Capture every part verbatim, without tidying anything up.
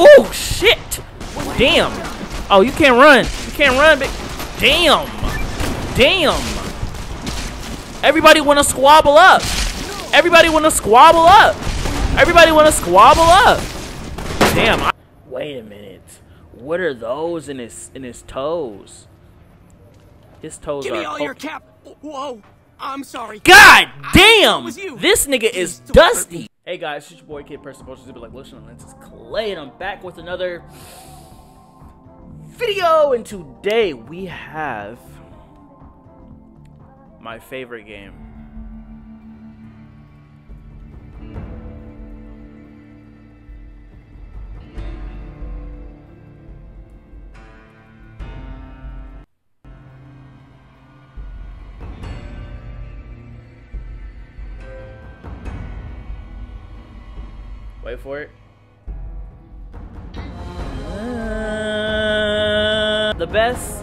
Oh shit! Damn! Oh, you can't run. You can't run, big. Damn! Damn! Everybody wanna squabble up. Everybody wanna squabble up. Everybody wanna squabble up. Damn! I Wait a minute. What are those in his in his toes? His toes Give are. Give me all your cap. Whoa! I'm sorry. God damn! This nigga is dusty. Hey guys, it's your boy Kid Person supposed to be like, listen, this is Clay, and I'm back with another video. And today we have my favorite game. Wait for it. Uh, the best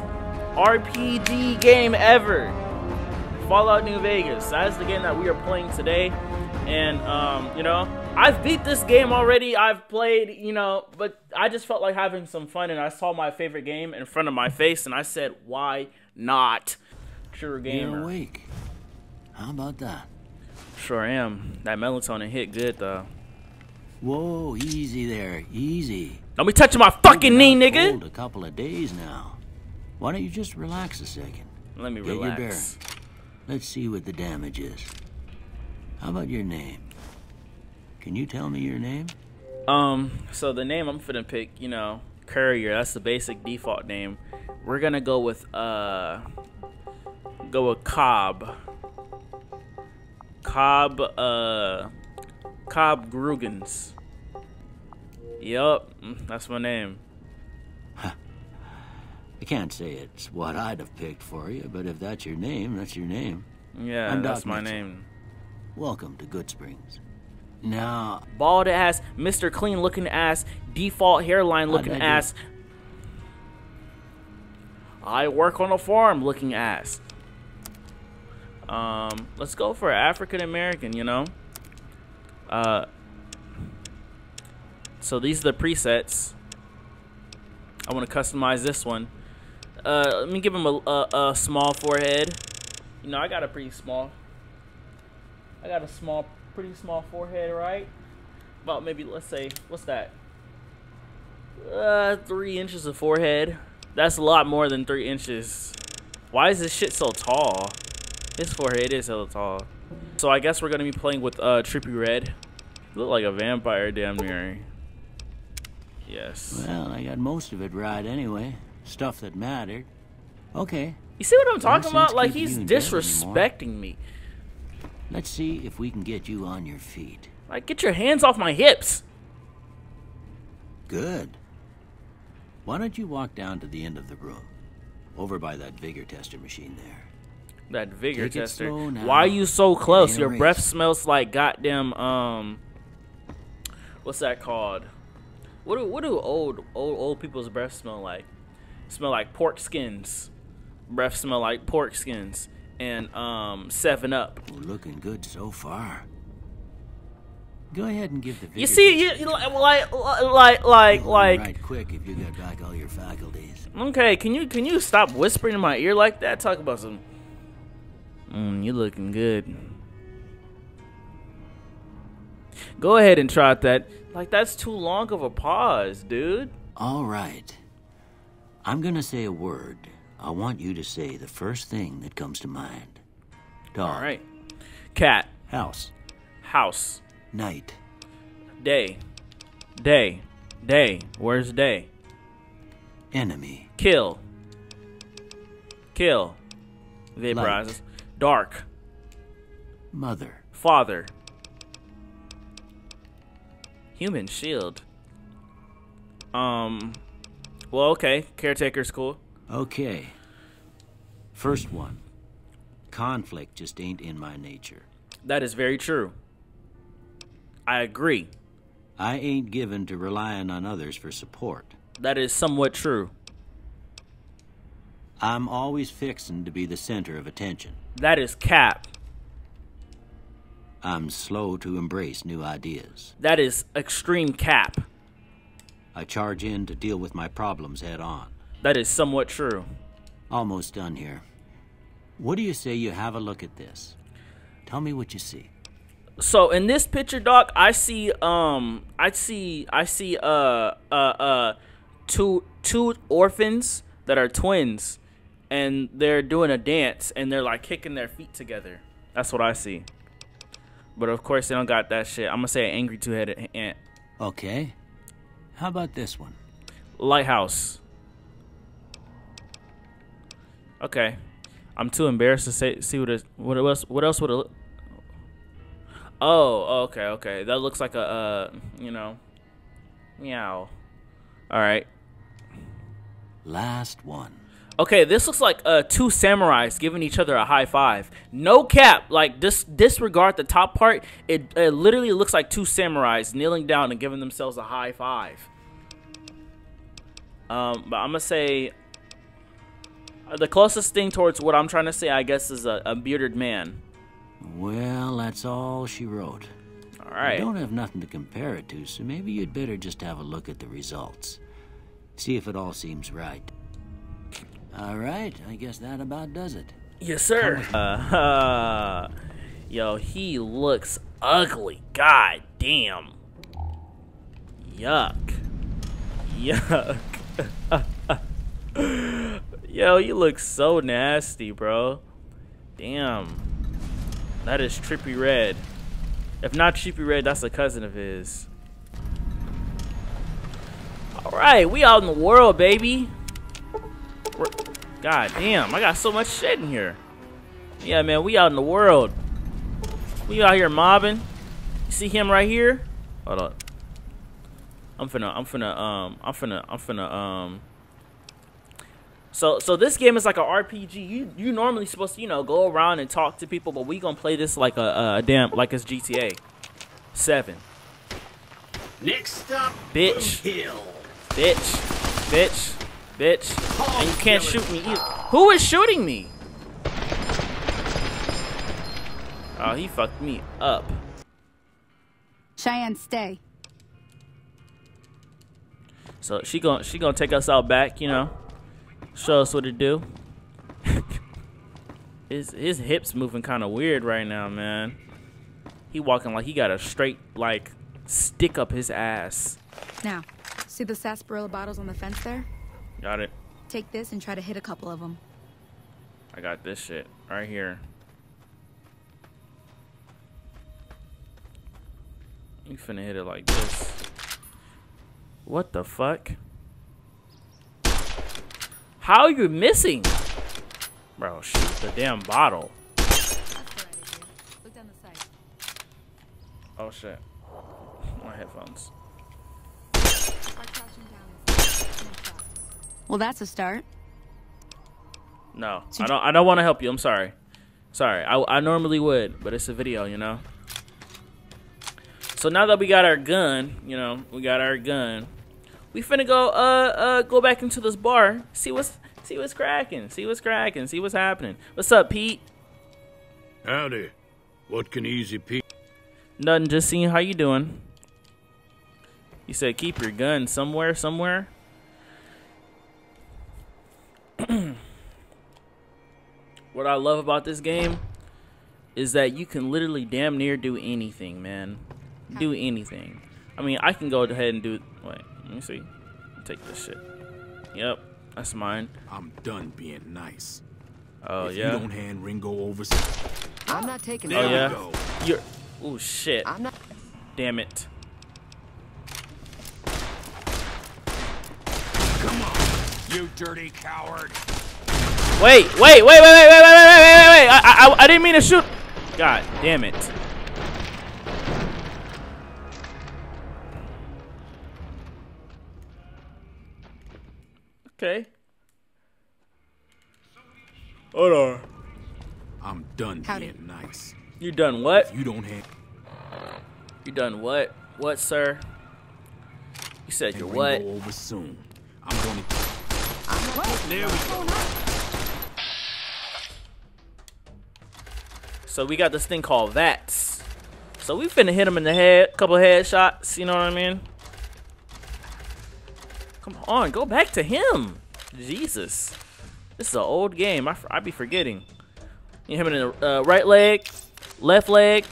R P G game ever. Fallout New Vegas. That is the game that we are playing today. And, um, you know, I've beat this game already. I've played, you know, but I just felt like having some fun. And I saw my favorite game in front of my face. And I said, why not? True gamer. You're awake. How about that? Sure am. That melatonin hit good, though. Whoa, easy there, easy. Don't be touching my fucking knee, nigga. Cold a couple of days now. Why don't you just relax a second? Let me Get relax. Your bearings. Let's see what the damage is. How about your name? Can you tell me your name? Um, so the name I'm finna pick, you know, Courier. That's the basic default name. We're gonna go with uh, go with Cobb. Cobb, uh, Cobb Grugens. Yup, that's my name. I can't say it's what I'd have picked for you, but if that's your name, that's your name. Yeah, I'm that's Doc my Mitchell. Name. Welcome to Goodsprings. Now, bald ass, Mister Clean looking ass, default hairline looking I ass. I work on a farm looking ass. Um, let's go for African American, you know? Uh, so these are the presets. I want to customize this one. Uh, let me give him a, a, a small forehead. You know, I got a pretty small. I got a small, pretty small forehead, right? About maybe, let's say, what's that? Uh, three inches of forehead. That's a lot more than three inches. Why is this shit so tall? His forehead is so tall. So I guess we're gonna be playing with uh, Trippie Redd. Look like a vampire, damn near. Yes. Well, I got most of it right anyway. Stuff that mattered. Okay. You see what I'm talking about? Like he's disrespecting me. Let's see if we can get you on your feet. Like, get your hands off my hips. Good. Why don't you walk down to the end of the room, over by that vigor tester machine there. That vigor tester. Why are you so close? Your breath smells like goddamn um what's that called? What do what do old old old people's breath smell like? Smell like pork skins. Breath smell like pork skins and um seven up. We're looking good so far. Go ahead and give the vigor. You see you, you like like like like right quick if you get back all your faculties. Okay, can you can you stop whispering in my ear like that? Talk about some Mm, you looking good. Go ahead and try that. Like, that's too long of a pause, dude. All right. I'm going to say a word. I want you to say the first thing that comes to mind. Dog. All right. Cat. House. House. Night. Day. Day. Day. Where's day? Enemy. Kill. Kill. Vaporizes. Dark. Mother. Father. Human shield. Um. Well, okay. Caretaker's cool. Okay. First one. Conflict just ain't in my nature. That is very true. I agree. I ain't given to relying on others for support. That is somewhat true. I'm always fixing to be the center of attention. That is cap. I'm slow to embrace new ideas. That is extreme cap. I charge in to deal with my problems head on. That is somewhat true. Almost done here. What do you say you have a look at this? Tell me what you see. So in this picture, Doc, I see um I see I see uh uh uh two two orphans that are twins, and they're doing a dance and they're like kicking their feet together. That's what I see. But of course they don't got that shit. I'm gonna say an angry two-headed ant. Okay. How about this one? Lighthouse. Okay. I'm too embarrassed to say see what it what else what else would it look. Oh, okay, okay. That looks like a, uh, you know, meow. All right. Last one. Okay, this looks like uh, two samurais giving each other a high five. No cap. Like, dis disregard the top part. It, it literally looks like two samurais kneeling down and giving themselves a high five. Um, but I'm going to say the closest thing towards what I'm trying to say, I guess, is a, a bearded man. Well, that's all she wrote. All right. I don't have nothing to compare it to, so maybe you'd better just have a look at the results. See if it all seems right. All right, I guess that about does it. Yes, sir. Uh, uh, yo, he looks ugly. God damn. Yuck. Yuck. Yo, you look so nasty, bro. Damn. That is Trippie Redd. If not Trippie Redd, that's a cousin of his. Alright, we out in the world, baby. We're, God damn, I got so much shit in here. Yeah, man, we out in the world. We out here mobbing. You see him right here? Hold up. I'm finna, I'm finna, um, I'm finna, I'm finna, um... So, so this game is like an R P G. You, you normally supposed to, you know, go around and talk to people, but we gonna play this like a, a damn, like it's G T A seven. Next up, bitch, hill. bitch, bitch, bitch, Paul and you can't shoot me either. Who is shooting me? Oh, he fucked me up. Cheyenne, stay. So she gonna, she gonna take us out back, you know. Show us what it do. his, his hips moving kind of weird right now, man. He walking like he got a straight, like, stick up his ass. Now, see the sarsaparilla bottles on the fence there? Got it. Take this and try to hit a couple of them. I got this shit right here. You finna hit it like this. What the fuck? How are you missing? Bro, shoot the damn bottle. Look down the side. Oh shit. My headphones. Well, that's a start. No, I don't I don't want to help you. I'm sorry. Sorry. I I normally would, but it's a video, you know. So now that we got our gun, you know, we got our gun. We finna go uh uh go back into this bar, see what's see what's cracking, see what's cracking, see what's happening. What's up, Pete? Howdy. What can easy Pete? Nothing, just seeing how you doing. You said keep your gun somewhere, somewhere. What I love about this game is that you can literally damn near do anything, man. Do anything. I mean, I can go ahead and do wait. Let me see. Take this shit. Yep, that's mine. I'm done being nice. Oh, if yeah. You don't hand Ringo over. I'm not taking it. Oh, yeah. Go. You're. Oh, shit. I'm not. Damn it. Come on, you dirty coward. Wait, wait, wait, wait, wait, wait, wait, wait, wait, wait. I, I, I didn't mean to shoot. God damn it. Okay. Hold on. I'm done being nice. You done what? If you don't have. You done what? What, sir? You said and you're what? Over soon. I'm gonna. I'm what? There we go. So we got this thing called Vats. So we finna hit him in the head, couple headshots. You know what I mean? Come on, go back to him. Jesus. This is an old game. I, I be forgetting. You hit him in the uh, right leg, left leg.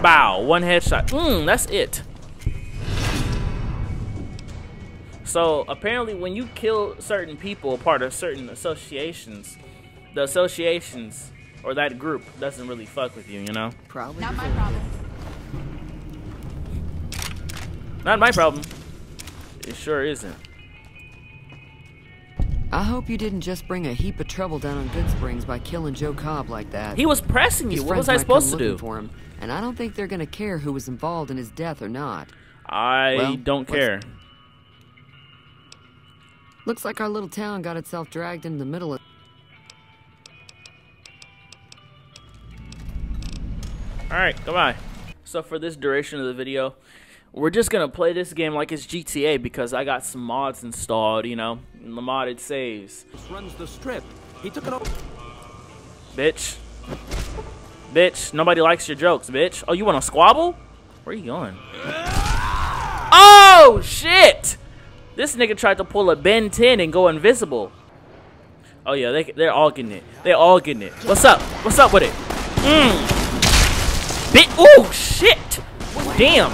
Bow. One headshot. Mmm, that's it. So apparently when you kill certain people, part of certain associations, the associations or that group doesn't really fuck with you, you know? Probably. Not my problem. Not my problem. It sure isn't. I hope you didn't just bring a heap of trouble down on Goodsprings by killing Joe Cobb like that. He was pressing you. What was I supposed to do? For him, and I don't think they're going to care who was involved in his death or not. I well, don't care. Looks like our little town got itself dragged in the middle of... Alright, goodbye. So for this duration of the video, we're just going to play this game like it's G T A because I got some mods installed, you know, and the modded saves. Runs the strip. He took it over. Bitch. Bitch, nobody likes your jokes, bitch. Oh, you want to squabble? Where are you going? Oh, shit! This nigga tried to pull a Ben ten and go invisible. Oh yeah, they, they're all getting it. They're all getting it. What's up? What's up with it? Mmm. Bit. Oh shit. Damn.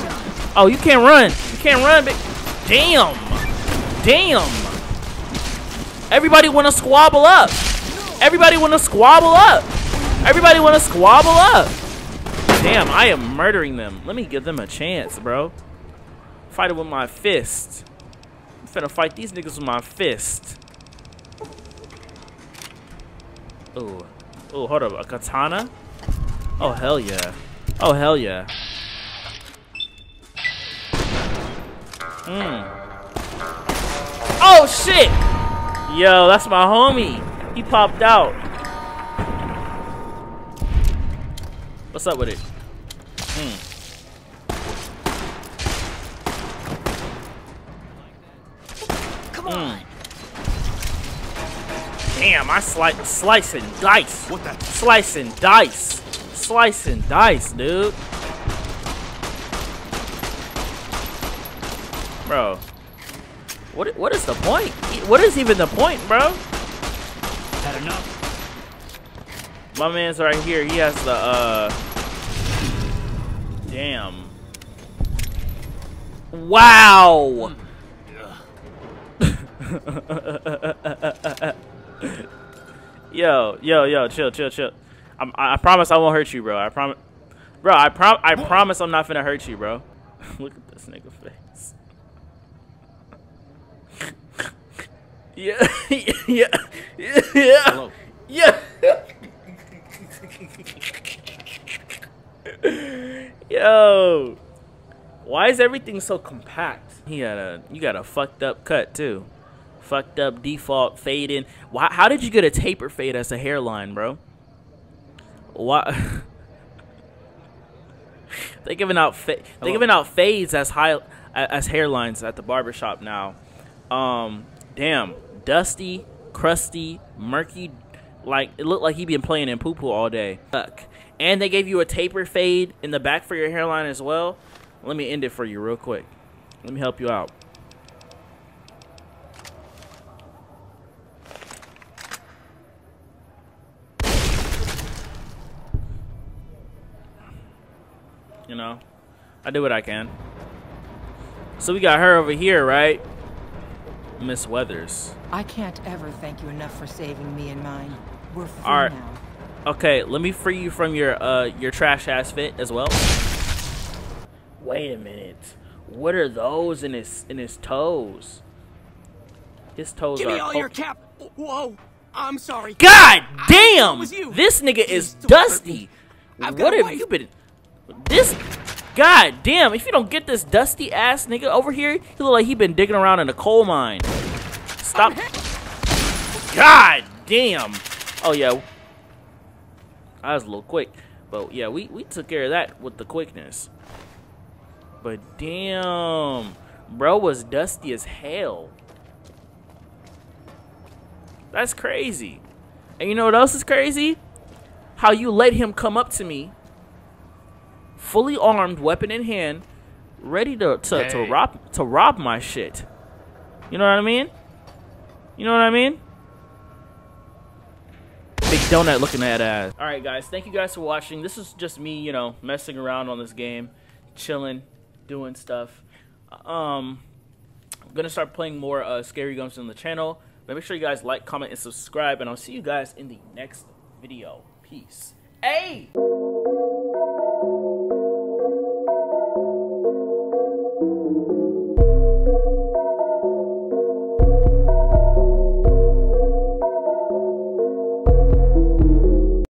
Oh, you can't run. You can't run, bit. Damn. Damn. Everybody wanna squabble up. Everybody wanna squabble up. Everybody wanna squabble up. Damn, I am murdering them. Let me give them a chance, bro. Fight it with my fists. I'm gonna fight these niggas with my fist. Oh, oh, hold up, a katana? Oh hell yeah! Oh hell yeah! Mm. Oh shit! Yo, that's my homie. He popped out. What's up with it? Mm. Mm. Damn, I slice, slice and dice. What the? Slice and dice. Slice and dice, dude. Bro. What, what is the point? What is even the point, bro? Had enough. My man's right here. He has the, uh... Damn. Wow. Mm. yo, yo, yo, chill, chill, chill. I'm, I, I promise I won't hurt you, bro. I promise, bro. I prom, I promise I'm not finna hurt you, bro. Look at this nigga face. yeah, yeah, yeah, yeah, yeah. Yo, why is everything so compact? He had a, you got a fucked up cut too. Fucked up default fade in. Why, how did you get a taper fade as a hairline, bro? Why? they giving out fa they giving out fades as high as hairlines at the barbershop now. Um, damn, dusty, crusty, murky. Like it looked like he been playing in poo poo all day. Fuck. And they gave you a taper fade in the back for your hairline as well. Let me end it for you real quick. Let me help you out. You know, I do what I can. So we got her over here, right? Miss Weathers. I can't ever thank you enough for saving me and mine. We're free right. now. Okay, let me free you from your uh your trash ass fit as well. Wait a minute. What are those in his in his toes? His toes Give are. Give me all your cap. Whoa, I'm sorry. God damn! This nigga is dusty. What have you been? This, god damn, if you don't get this dusty ass nigga over here, he look like he been digging around in a coal mine. Stop. God damn. Oh yeah, I was a little quick, but yeah, we, we took care of that with the quickness. But damn, bro was dusty as hell. That's crazy. And you know what else is crazy? How you let him come up to me fully armed, weapon in hand, ready to to, hey. to rob to rob my shit. You know what I mean? You know what I mean? Big donut looking at ass. Alright guys, thank you guys for watching. This is just me, you know, messing around on this game. Chilling, doing stuff. Um, I'm going to start playing more uh, Scary Games on the channel. But make sure you guys like, comment, and subscribe. And I'll see you guys in the next video. Peace. Hey!